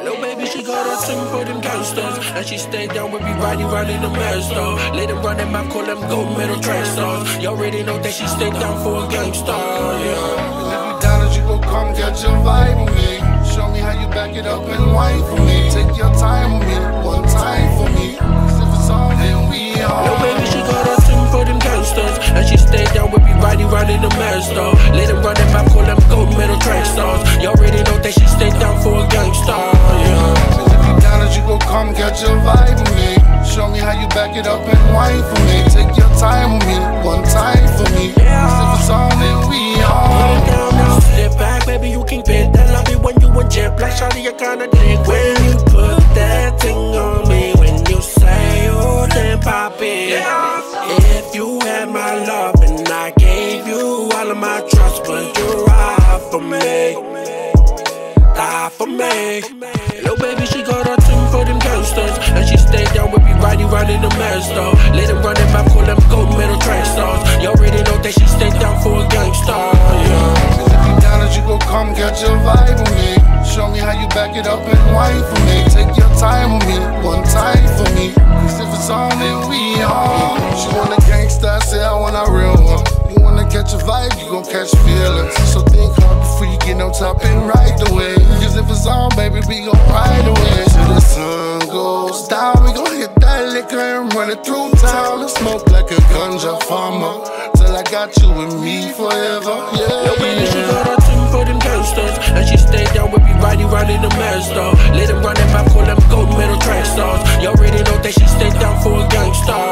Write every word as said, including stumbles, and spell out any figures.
Little baby, she got that swing for them gangsters, and she stayed down with me riding, riding the Mazda. Let them run them out, call them gold medal track stars. You already know that she stayed down for a gangster, yeah. If you down, you gon' come get your vibe with me. Show me how you back it up and wine for me. Take your time with me, one time for me. Cause if it's on, then we on. Little baby, she got that swing for them gangsters, and she stayed down with me riding, riding the Mazda. Let them run them out, call them gold medal track stars. You already know that she stayed down for a gangster. Come get your vibe with me. Show me how you back it up and wine for me. Take your time with me, one time for me. Yeah. If it's on, then we on. Down now, step back, baby, you can fit that lobby when you a jet black. Shawty, you kinda dig when you put that thing on me. When you say, oh, then pop it. Yeah. If you had my love and I gave you all of my trust, but you ride for me, die for me. Little baby, she got her for them gangsters, and she stayed down with me riding, riding the Mazda. Let them run them out, call them gold medal track stars. You already know that she stayed down for a gangster, yeah. Cause if you down, you gon' come get your vibe with me. Show me how you back it up and wine for me. Take your time with me, one time for me. Cause if it's on, then we on. She want a gangster, I say I want a real one. You wanna catch a vibe, you gon' catch feelings. So think hard before you get on top and ride the way. Cause if it's on, baby, we gon' ride away. Sun goes down, we gon' hit that liquor and run it through town. Let's smoke like a ganja farmer till I got you and me forever. Yeah, yo, baby, she got her thing for them gangsters, and she stayed down with me riding, riding the Mazda. Let them run it back, call them gold medal track stars. You already know that she stayed down for a gangster.